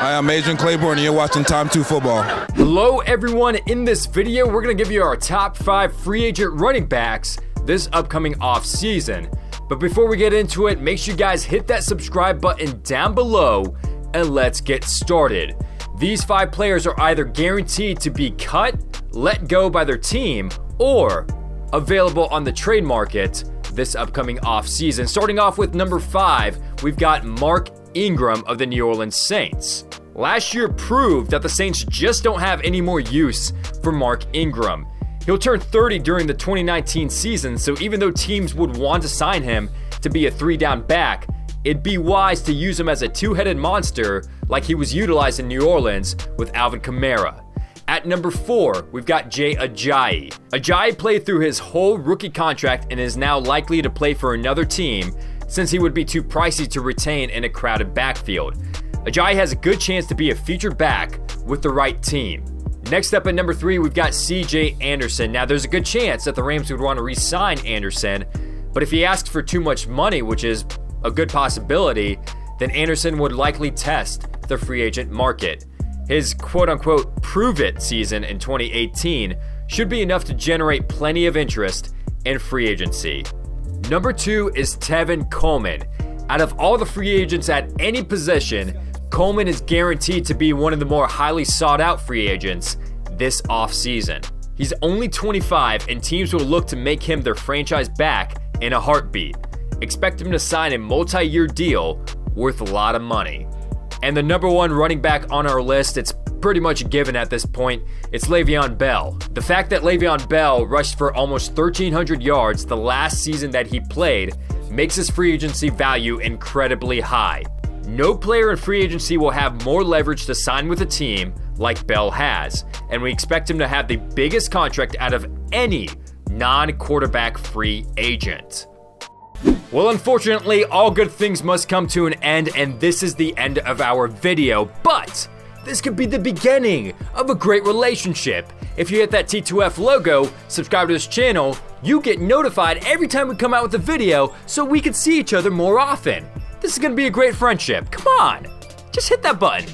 I am Adrian Claiborne, and you're watching Time 2 Football. Hello, everyone. In this video, we're going to give you our top 5 free agent running backs this upcoming offseason. But before we get into it, make sure you guys hit that subscribe button down below, and let's get started. These 5 players are either guaranteed to be cut, let go by their team, or available on the trade market this upcoming offseason. Starting off with number 5, we've got Mark Ingram of the New Orleans Saints. Last year proved that the Saints just don't have any more use for Mark Ingram. He'll turn 30 during the 2019 season, so even though teams would want to sign him to be a 3-down back, it'd be wise to use him as a 2-headed monster like he was utilized in New Orleans with Alvin Kamara. At number 4, we've got Jay Ajayi. Ajayi played through his whole rookie contract and is now likely to play for another team, since he would be too pricey to retain in a crowded backfield. Ajayi has a good chance to be a featured back with the right team. Next up at number 3, we've got C.J. Anderson. Now, there's a good chance that the Rams would want to re-sign Anderson, but if he asks for too much money, which is a good possibility, then Anderson would likely test the free agent market. His quote-unquote prove-it season in 2018 should be enough to generate plenty of interest in free agency. Number 2 is Tevin Coleman. Out of all the free agents at any position, Coleman is guaranteed to be one of the more highly sought-out free agents this offseason. He's only 25, and teams will look to make him their franchise back in a heartbeat. Expect him to sign a multi-year deal worth a lot of money. And the number 1 running back on our list, it's pretty much given at this point, it's Le'Veon Bell. The fact that Le'Veon Bell rushed for almost 1,300 yards the last season that he played makes his free agency value incredibly high. No player in free agency will have more leverage to sign with a team like Bell has, and we expect him to have the biggest contract out of any non-quarterback free agent. Well, unfortunately, all good things must come to an end, and this is the end of our video, but this could be the beginning of a great relationship. If you hit that T2F logo, subscribe to this channel, you get notified every time we come out with a video so we can see each other more often. This is gonna be a great friendship. Come on, just hit that button.